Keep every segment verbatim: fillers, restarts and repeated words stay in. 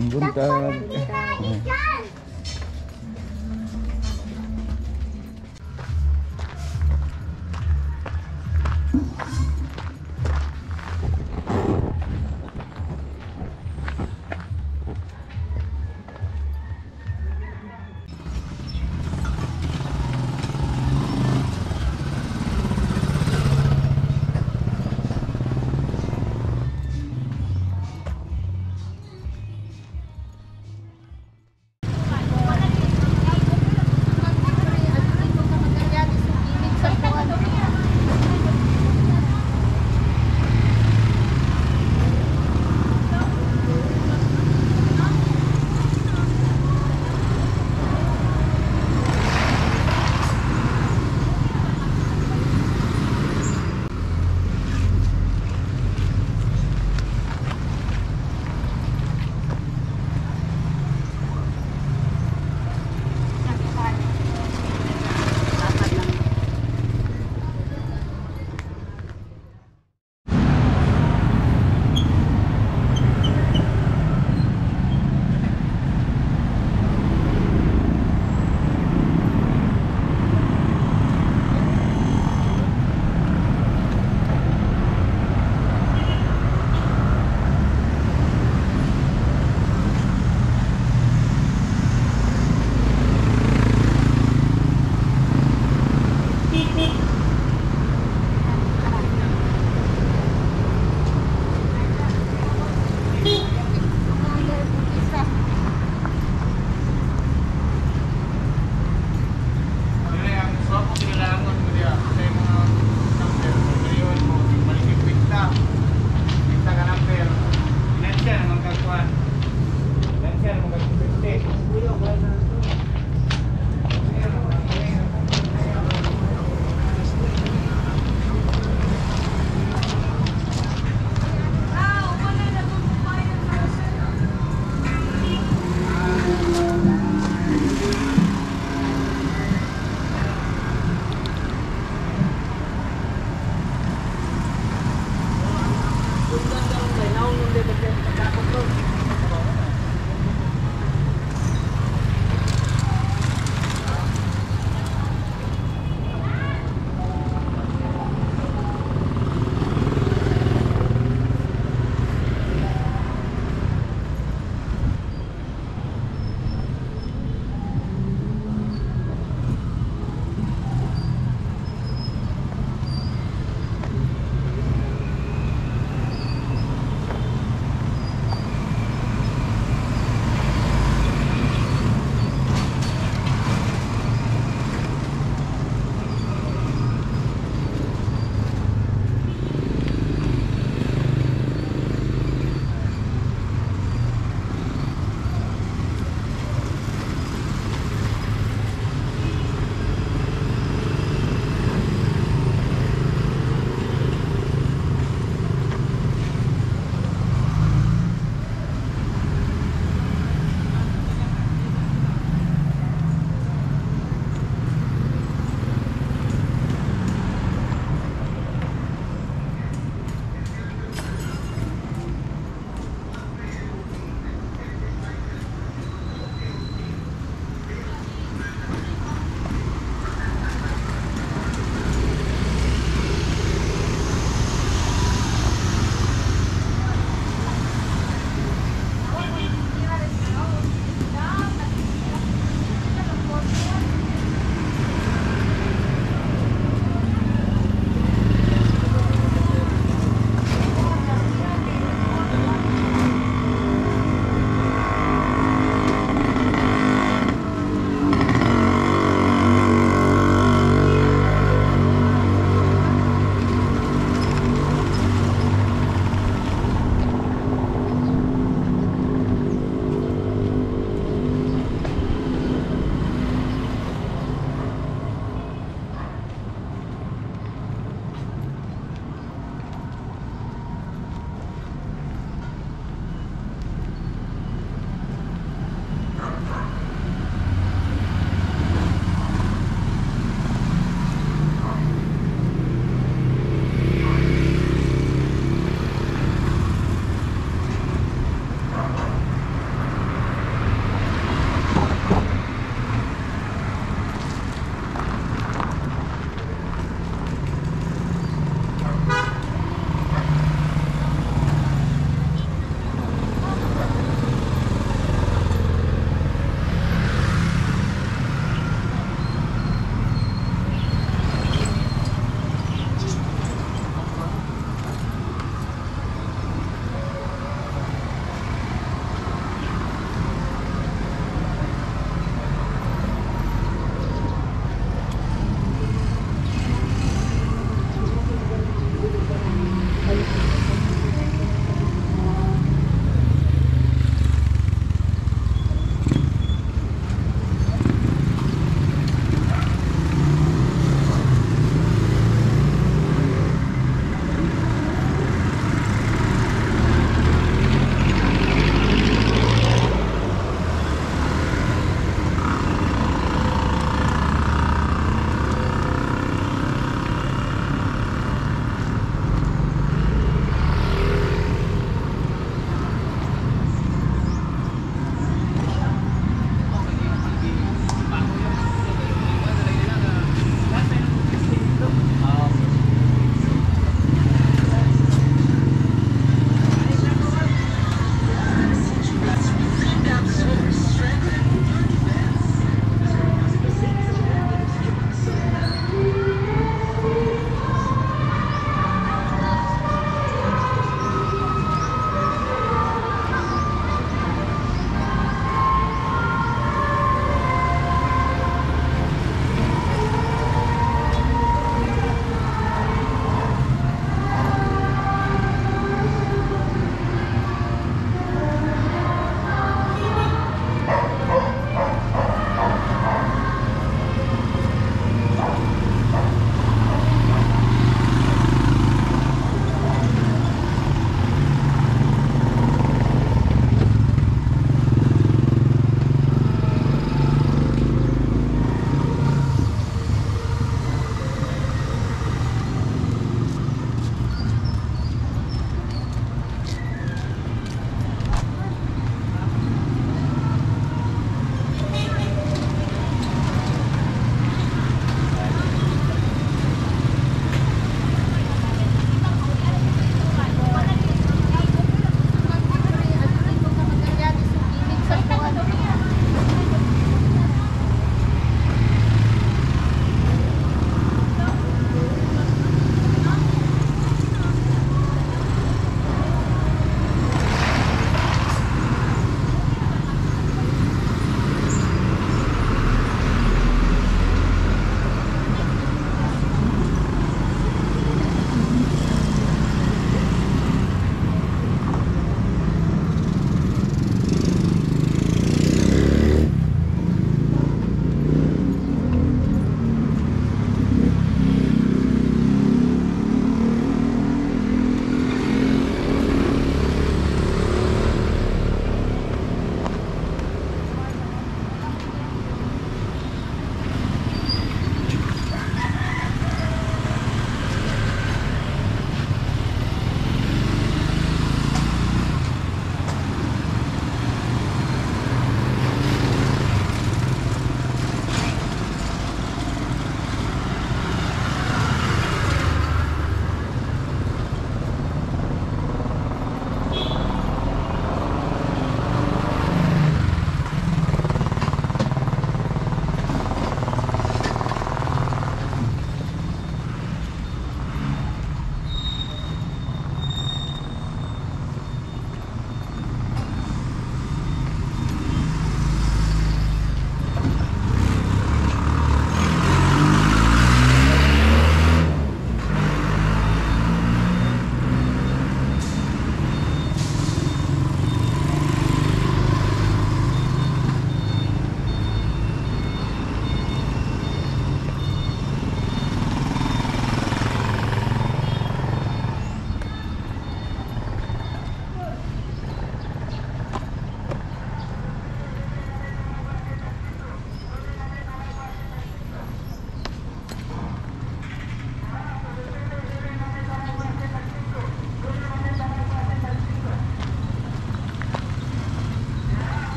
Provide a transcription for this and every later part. Bundan.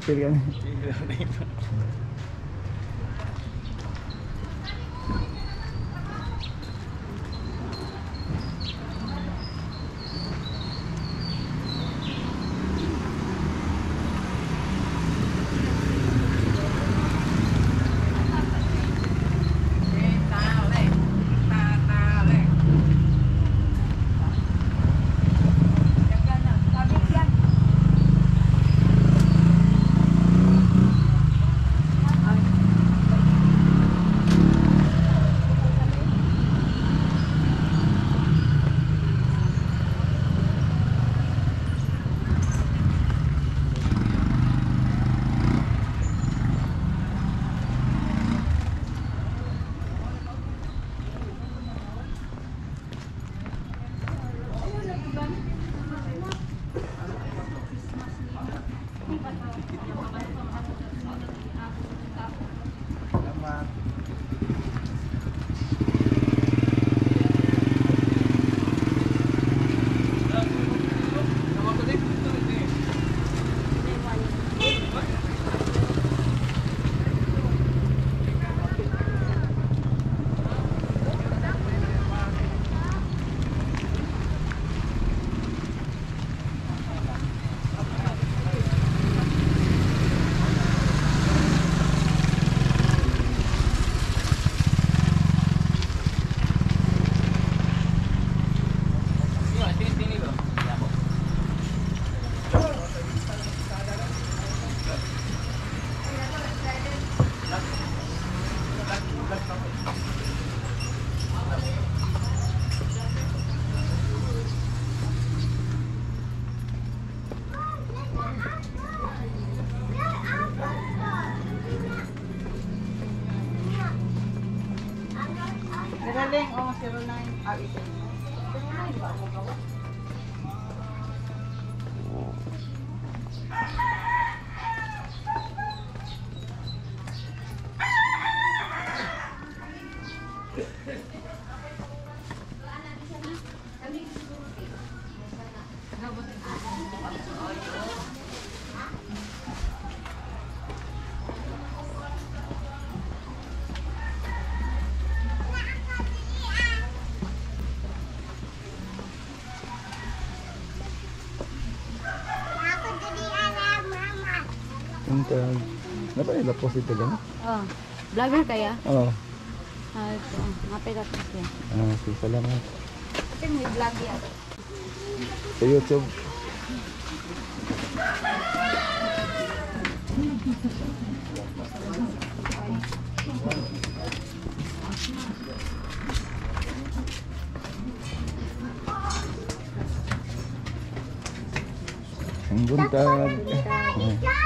Apil yan. Napay lapos ito lang? Oo. Vlogger kaya? Oo. Ah, ito. Napay lapos yan. Ah, okay. Salamat. Kasi may vlog yan. Sa YouTube. Ang buntag. Hãy subscribe cho kênh Ghiền Mì Gõ để không bỏ lỡ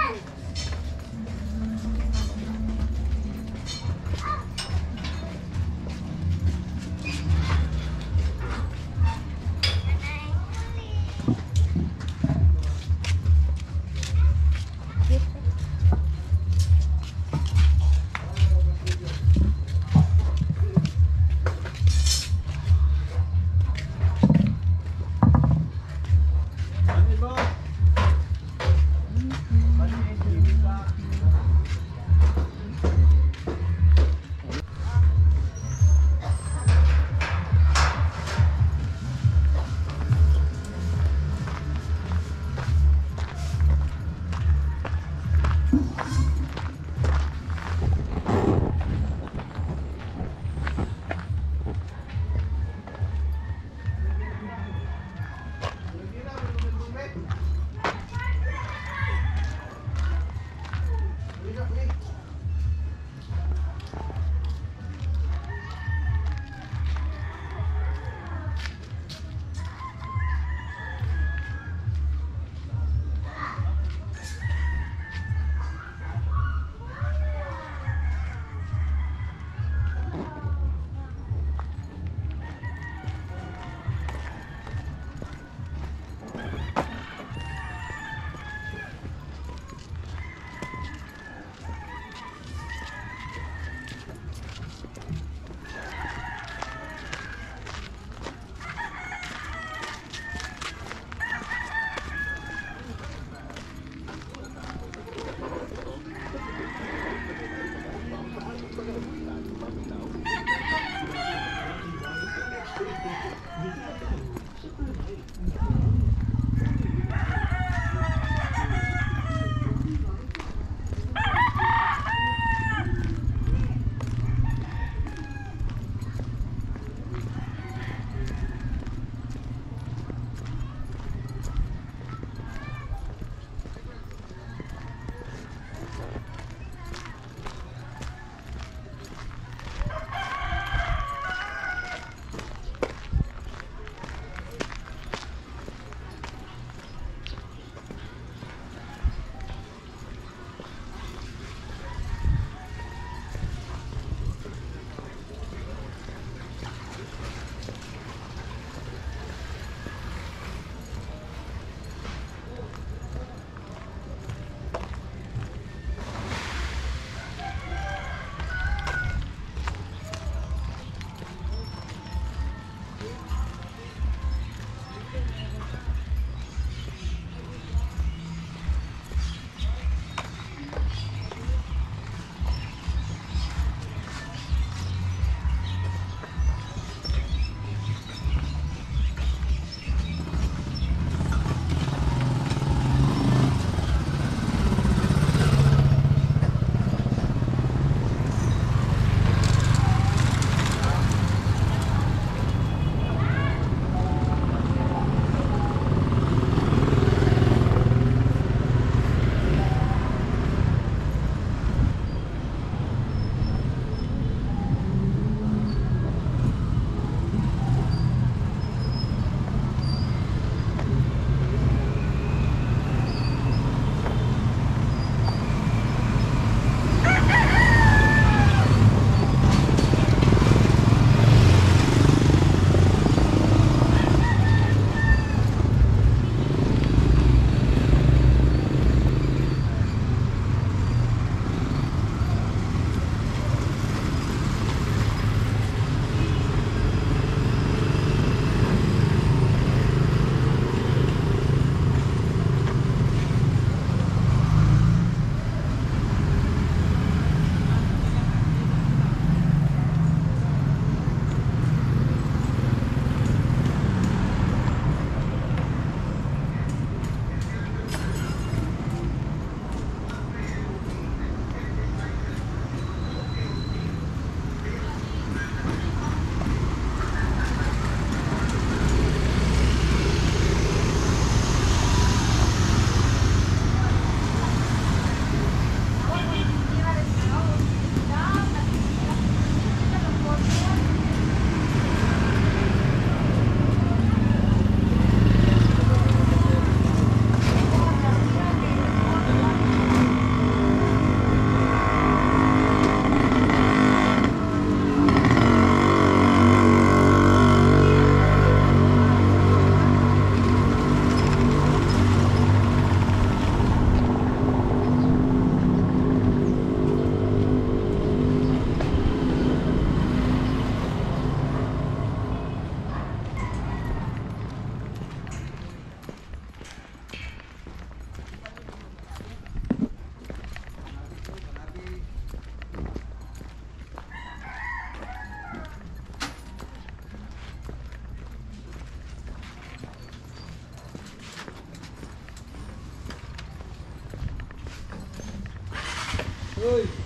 Uy!